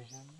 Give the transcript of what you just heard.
vision.